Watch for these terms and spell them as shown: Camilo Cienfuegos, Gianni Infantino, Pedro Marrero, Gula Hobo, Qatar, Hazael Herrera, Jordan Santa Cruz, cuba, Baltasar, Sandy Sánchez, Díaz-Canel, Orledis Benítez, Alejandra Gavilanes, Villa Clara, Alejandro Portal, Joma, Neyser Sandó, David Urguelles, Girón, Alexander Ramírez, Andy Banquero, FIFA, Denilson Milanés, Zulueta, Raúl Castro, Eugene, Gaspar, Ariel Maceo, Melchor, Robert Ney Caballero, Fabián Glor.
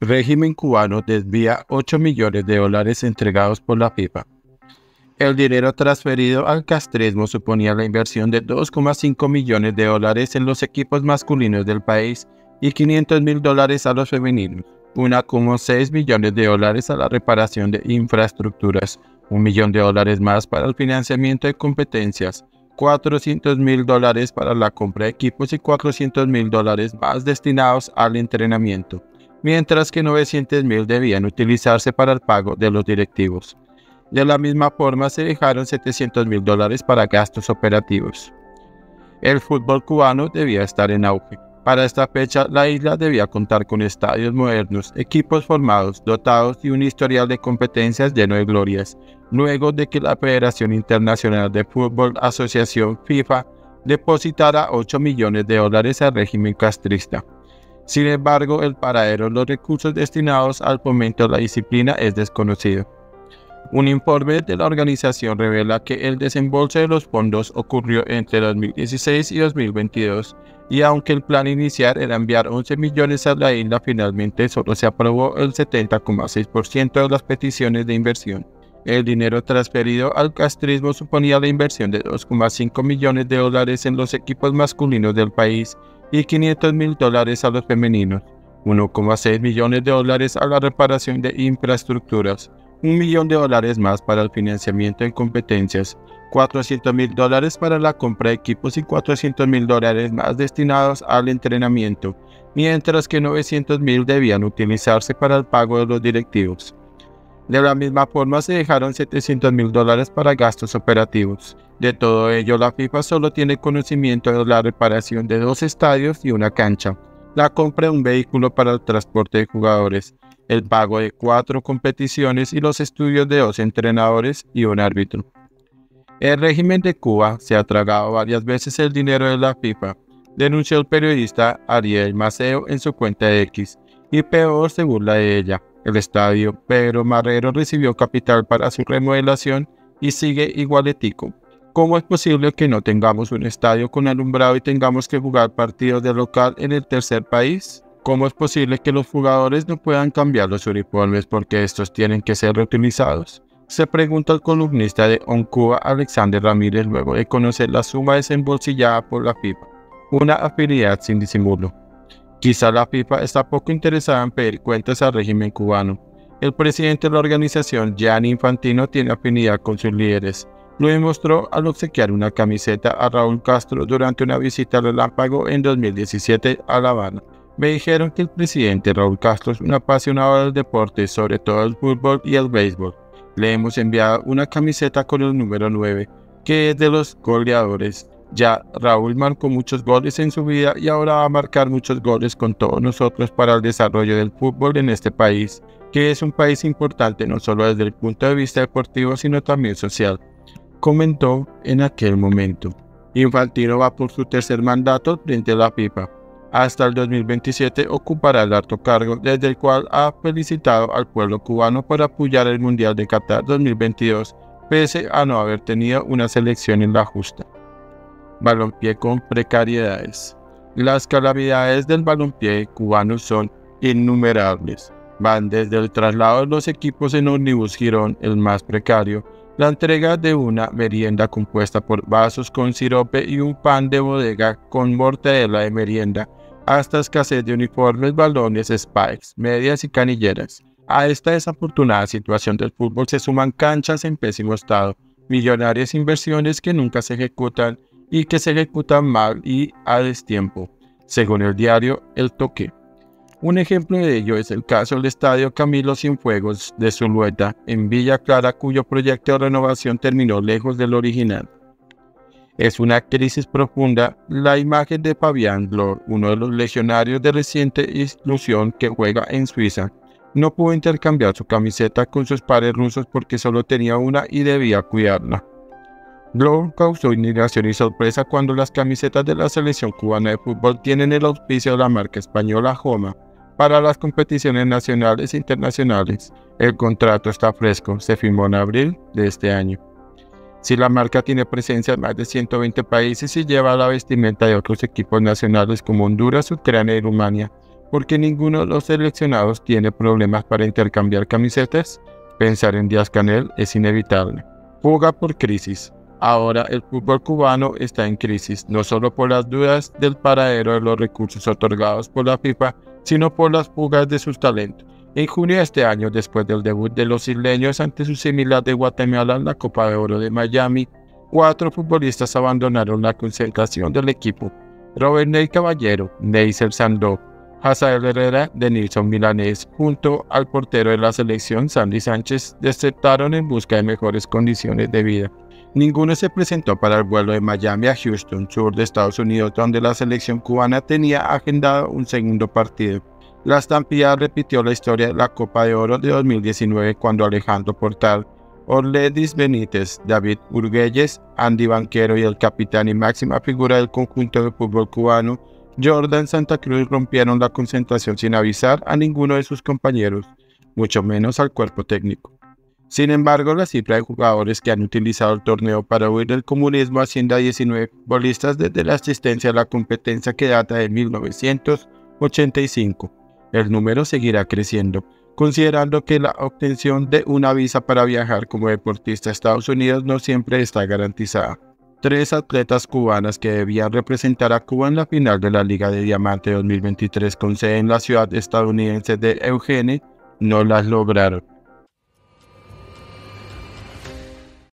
Régimen cubano desvía 8 millones de dólares entregados por la FIFA. El dinero transferido al castrismo suponía la inversión de 2,5 millones de dólares en los equipos masculinos del país y 500 mil dólares a los femeninos, 1,6 millones de dólares a la reparación de infraestructuras, 1 millón de dólares más para el financiamiento de competencias, 400 mil dólares para la compra de equipos y 400 mil dólares más destinados al entrenamiento, mientras que 900 mil debían utilizarse para el pago de los directivos. De la misma forma se dejaron 700 mil dólares para gastos operativos. El fútbol cubano debía estar en auge. Para esta fecha la isla debía contar con estadios modernos, equipos formados, dotados y un historial de competencias lleno de glorias, luego de que la Federación Internacional de Fútbol Asociación FIFA depositara 8 millones de dólares al régimen castrista. Sin embargo, el paradero de los recursos destinados al fomento de la disciplina es desconocido. Un informe de la organización revela que el desembolso de los fondos ocurrió entre 2016 y 2022, y aunque el plan inicial era enviar 11 millones a la isla, finalmente solo se aprobó el 70,6% de las peticiones de inversión. El dinero transferido al castrismo suponía la inversión de 2,5 millones de dólares en los equipos masculinos del país y 500 mil dólares a los femeninos, 1,6 millones de dólares a la reparación de infraestructuras, 1 millón de dólares más para el financiamiento en competencias, 400 mil dólares para la compra de equipos y 400 mil dólares más destinados al entrenamiento, mientras que 900 mil debían utilizarse para el pago de los directivos. De la misma forma se dejaron 700 mil dólares para gastos operativos. De todo ello, la FIFA solo tiene conocimiento de la reparación de 2 estadios y una cancha, la compra de un vehículo para el transporte de jugadores, el pago de 4 competiciones y los estudios de 2 entrenadores y un árbitro. El régimen de Cuba se ha tragado varias veces el dinero de la FIFA, denunció el periodista Ariel Maceo en su cuenta de X, y peor se burla de ella. El estadio Pedro Marrero recibió capital para su remodelación y sigue igualetico. ¿Cómo es posible que no tengamos un estadio con alumbrado y tengamos que jugar partidos de local en el tercer país? ¿Cómo es posible que los jugadores no puedan cambiar los uniformes porque estos tienen que ser reutilizados?, se pregunta el columnista de On Cuba, Alexander Ramírez, luego de conocer la suma desembolsillada por la FIFA. Una afinidad sin disimulo. Quizá la FIFA está poco interesada en pedir cuentas al régimen cubano. El presidente de la organización, Gianni Infantino, tiene afinidad con sus líderes. Lo demostró al obsequiar una camiseta a Raúl Castro durante una visita al relámpago en 2017 a La Habana. Me dijeron que el presidente Raúl Castro es un apasionado del deporte, sobre todo el fútbol y el béisbol. Le hemos enviado una camiseta con el número 9, que es de los goleadores. Ya Raúl marcó muchos goles en su vida y ahora va a marcar muchos goles con todos nosotros para el desarrollo del fútbol en este país, que es un país importante no solo desde el punto de vista deportivo sino también social, comentó en aquel momento. Infantino va por su tercer mandato frente a la FIFA. Hasta el 2027 ocupará el alto cargo, desde el cual ha felicitado al pueblo cubano por apoyar el Mundial de Qatar 2022, pese a no haber tenido una selección en la justa. Balompié con precariedades. Las calamidades del balompié cubano son innumerables. Van desde el traslado de los equipos en ómnibus Girón, el más precario, la entrega de una merienda compuesta por vasos con sirope y un pan de bodega con mortadela de merienda, hasta escasez de uniformes, balones, spikes, medias y canilleras. A esta desafortunada situación del fútbol se suman canchas en pésimo estado, millonarias inversiones que nunca se ejecutan y que se ejecutan mal y a destiempo, según el diario El Toque. Un ejemplo de ello es el caso del estadio Camilo Cienfuegos de Zulueta, en Villa Clara, cuyo proyecto de renovación terminó lejos del original. Es una crisis profunda la imagen de Fabián Glor, uno de los legionarios de reciente inclusión que juega en Suiza. No pudo intercambiar su camiseta con sus pares rusos porque solo tenía una y debía cuidarla. Glor causó indignación y sorpresa cuando las camisetas de la selección cubana de fútbol tienen el auspicio de la marca española Joma para las competiciones nacionales e internacionales. El contrato está fresco, se firmó en abril de este año. Si la marca tiene presencia en más de 120 países y lleva la vestimenta de otros equipos nacionales como Honduras, Ucrania y Rumania, porque ninguno de los seleccionados tiene problemas para intercambiar camisetas, pensar en Díaz-Canel es inevitable. Juega por crisis. Ahora el fútbol cubano está en crisis, no solo por las dudas del paradero de los recursos otorgados por la FIFA, sino por las fugas de sus talentos. En junio de este año, después del debut de los isleños ante su similar de Guatemala en la Copa de Oro de Miami, 4 futbolistas abandonaron la concentración del equipo: Robert Ney Caballero, Neyser Sandó, Hazael Herrera, Denilson Milanés, junto al portero de la selección Sandy Sánchez, desertaron en busca de mejores condiciones de vida. Ninguno se presentó para el vuelo de Miami a Houston, sur de Estados Unidos, donde la selección cubana tenía agendado un segundo partido. La estampida repitió la historia de la Copa de Oro de 2019 cuando Alejandro Portal, Orledis Benítez, David Urguelles, Andy Banquero y el capitán y máxima figura del conjunto del fútbol cubano, Jordan Santa Cruz, rompieron la concentración sin avisar a ninguno de sus compañeros, mucho menos al cuerpo técnico. Sin embargo, la cifra de jugadores que han utilizado el torneo para huir del comunismo asciende a 19 futbolistas desde la asistencia a la competencia que data de 1985. El número seguirá creciendo, considerando que la obtención de una visa para viajar como deportista a Estados Unidos no siempre está garantizada. 3 atletas cubanas que debían representar a Cuba en la final de la Liga de Diamante 2023 con sede en la ciudad estadounidense de Eugene no las lograron.